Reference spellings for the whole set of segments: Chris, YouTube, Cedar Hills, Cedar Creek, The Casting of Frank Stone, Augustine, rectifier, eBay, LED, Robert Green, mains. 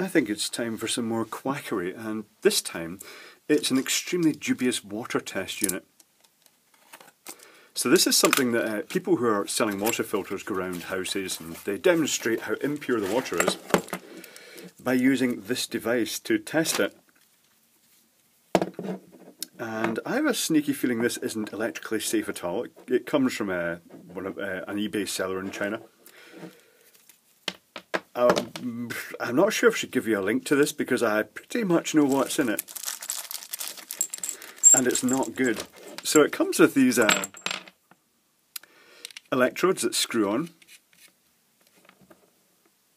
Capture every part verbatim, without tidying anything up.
I think it's time for some more quackery, and this time it's an extremely dubious water test unit. So this is something that uh, people who are selling water filters go around houses and they demonstrate how impure the water is by using this device to test it. And I have a sneaky feeling this isn't electrically safe at all. It, it comes from a, one of, uh, an eBay seller in China. Um, I'm not sure if I should give you a link to this because I pretty much know what's in it. And it's not good. So it comes with these uh, electrodes that screw on.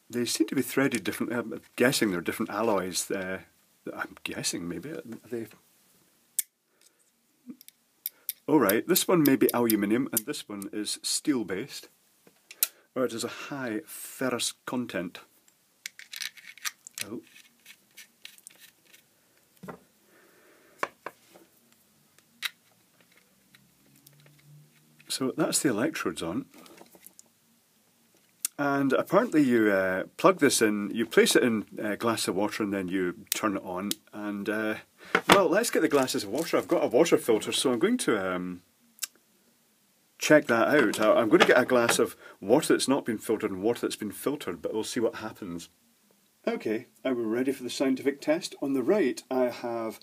They seem to be threaded differently. I'm guessing they're different alloys. Uh, I'm guessing maybe. Are they? Alright, this one may be aluminium and this one is steel based, or it has a high ferrous content. Oh. So that's the electrodes on, and apparently you uh, plug this in, you place it in a glass of water and then you turn it on, and uh, well, let's get the glasses of water. I've got a water filter, so I'm going to um, check that out. I'm going to get a glass of water that's not been filtered and water that's been filtered, but we'll see what happens. Okay, are we ready for the scientific test? On the right I have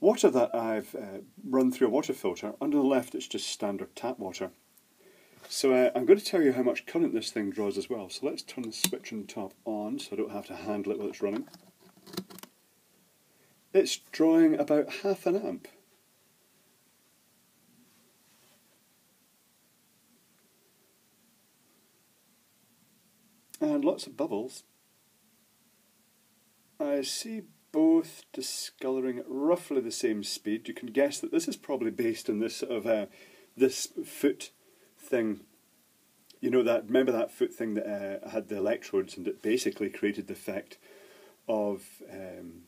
water that I've uh, run through a water filter. On the left it's just standard tap water. So uh, I'm going to tell you how much current this thing draws as well. So let's turn the switch on top on so I don't have to handle it while it's running. It's drawing about half an amp. And lots of bubbles. I see both discolouring at roughly the same speed. You can guess that this is probably based on this sort of uh, this foot thing. You know that, remember that foot thing that uh, had the electrodes and it basically created the effect of um,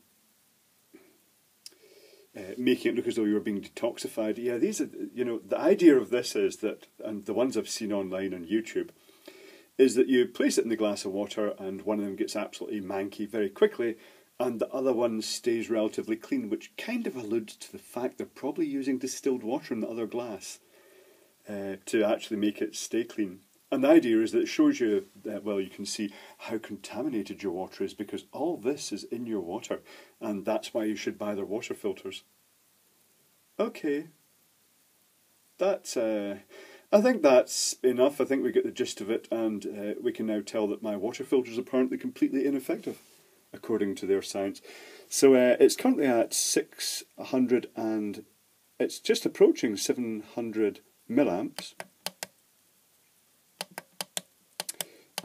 Uh, making it look as though you were being detoxified. Yeah, these are, you know, the idea of this is that, and the ones I've seen online on YouTube, is that you place it in the glass of water and one of them gets absolutely manky very quickly and the other one stays relatively clean, which kind of alludes to the fact they're probably using distilled water in the other glass uh, to actually make it stay clean. And the idea is that it shows you, uh, well, you can see how contaminated your water is because all this is in your water, and that's why you should buy their water filters. Okay, that's, uh, I think that's enough. I think we get the gist of it, and uh, we can now tell that my water filter is apparently completely ineffective, according to their science. So uh, it's currently at six hundred, and it's just approaching seven hundred milliamps.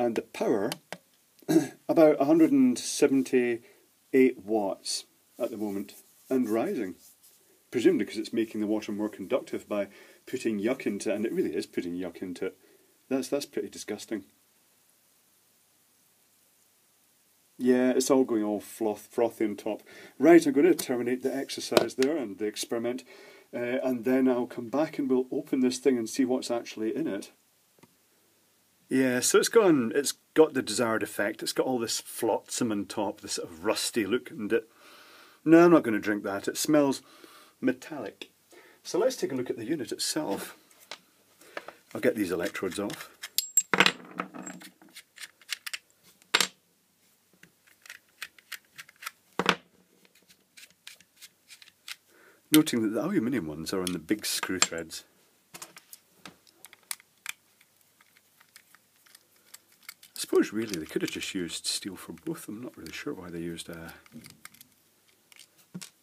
And the power, about one hundred seventy-eight watts at the moment, and rising. Presumably because it's making the water more conductive by putting yuck into it, and it really is putting yuck into it. That's, that's pretty disgusting. Yeah, it's all going all froth, frothy on top. Right, I'm going to terminate the exercise there and the experiment, uh, and then I'll come back and we'll open this thing and see what's actually in it. Yeah, so it's gone, it's got the desired effect. It's got all this flotsam on top, this sort of rusty look, and it, no, I'm not going to drink that. It smells metallic. So let's take a look at the unit itself. I'll get these electrodes off. Noting that the aluminium ones are on the big screw threads. Really, they could have just used steel for both of them. I'm not really sure why they used uh,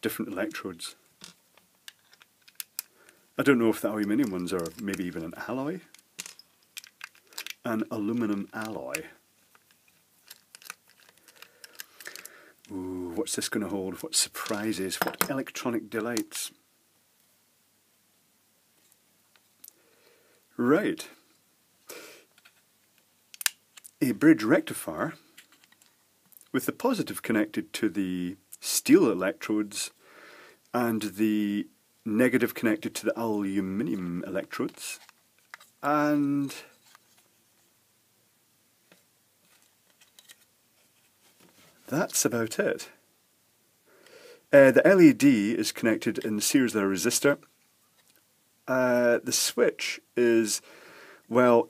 different electrodes. I don't know if the aluminium ones are maybe even an alloy. An aluminium alloy. Ooh, what's this going to hold? What surprises? What electronic delights? Right. A bridge rectifier with the positive connected to the steel electrodes and the negative connected to the aluminium electrodes, and that's about it. Uh, the L E D is connected in the series of a resistor. Uh, the switch is, well,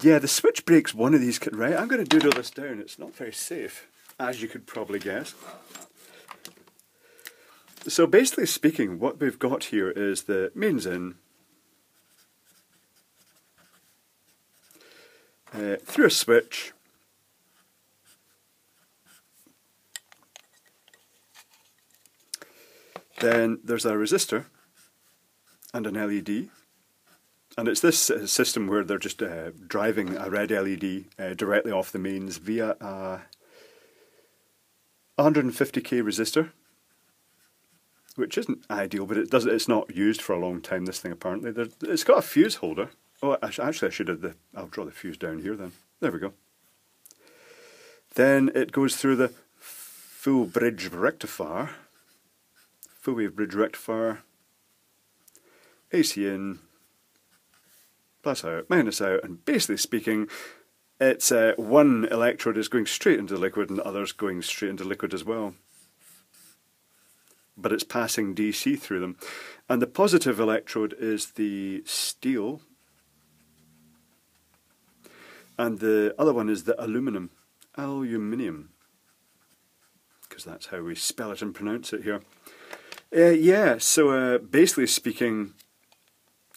yeah, the switch breaks one of these, right? I'm going to doodle this down. It's not very safe, as you could probably guess. So basically speaking, what we've got here is the mains in, uh, through a switch, then there's a resistor and an L E D, and it's this uh, system where they're just uh, driving a red L E D uh, directly off the mains via a one hundred fifty K resistor, which isn't ideal, but it does, it's not used for a long time, this thing, apparently. There, it's got a fuse holder. Oh, I actually I should have, the, I'll draw the fuse down here then. There we go. Then it goes through the full bridge rectifier, full wave bridge rectifier, A C in, plus out, minus out, and basically speaking, it's uh, one electrode is going straight into liquid and the other's going straight into liquid as well. But it's passing D C through them. And the positive electrode is the steel, and the other one is the aluminum, aluminium, because that's how we spell it and pronounce it here. Uh, yeah, so uh, basically speaking,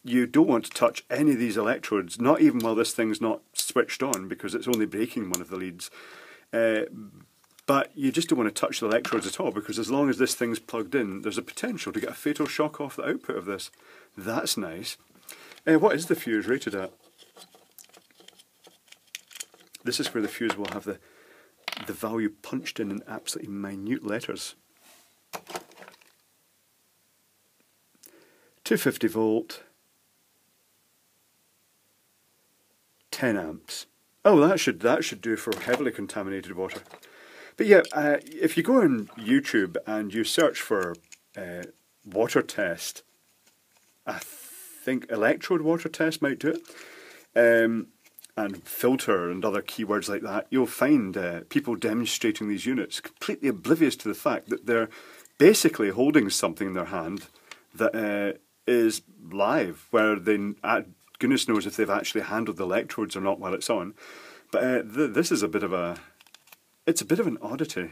you don't want to touch any of these electrodes, not even while this thing's not switched on, because it's only breaking one of the leads. Uh, but you just don't want to touch the electrodes at all, because as long as this thing's plugged in, there's a potential to get a fatal shock off the output of this. That's nice. Uh, what is the fuse rated at? This is where the fuse will have the, the value punched in in absolutely minute letters. two hundred fifty volt, ten amps. Oh, that should that should do for heavily contaminated water. But yeah, uh, if you go on YouTube and you search for uh, water test, I think electrode water test might do it, um, and filter and other keywords like that, you'll find uh, people demonstrating these units completely oblivious to the fact that they're basically holding something in their hand that uh, is live, where they, uh, goodness knows if they've actually handled the electrodes or not while it's on. But uh, th this is a bit of a, it's a bit of an oddity.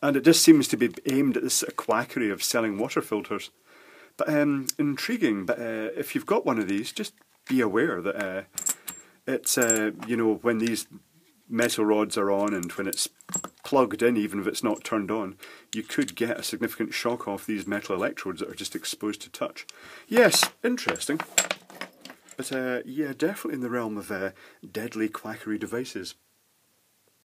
And it just seems to be aimed at this uh, quackery of selling water filters. But um, intriguing, but uh, if you've got one of these, just be aware that uh, it's, uh, you know, when these metal rods are on and when it's plugged in, even if it's not turned on, you could get a significant shock off these metal electrodes that are just exposed to touch. Yes, interesting. But uh, yeah, definitely in the realm of uh, deadly quackery devices.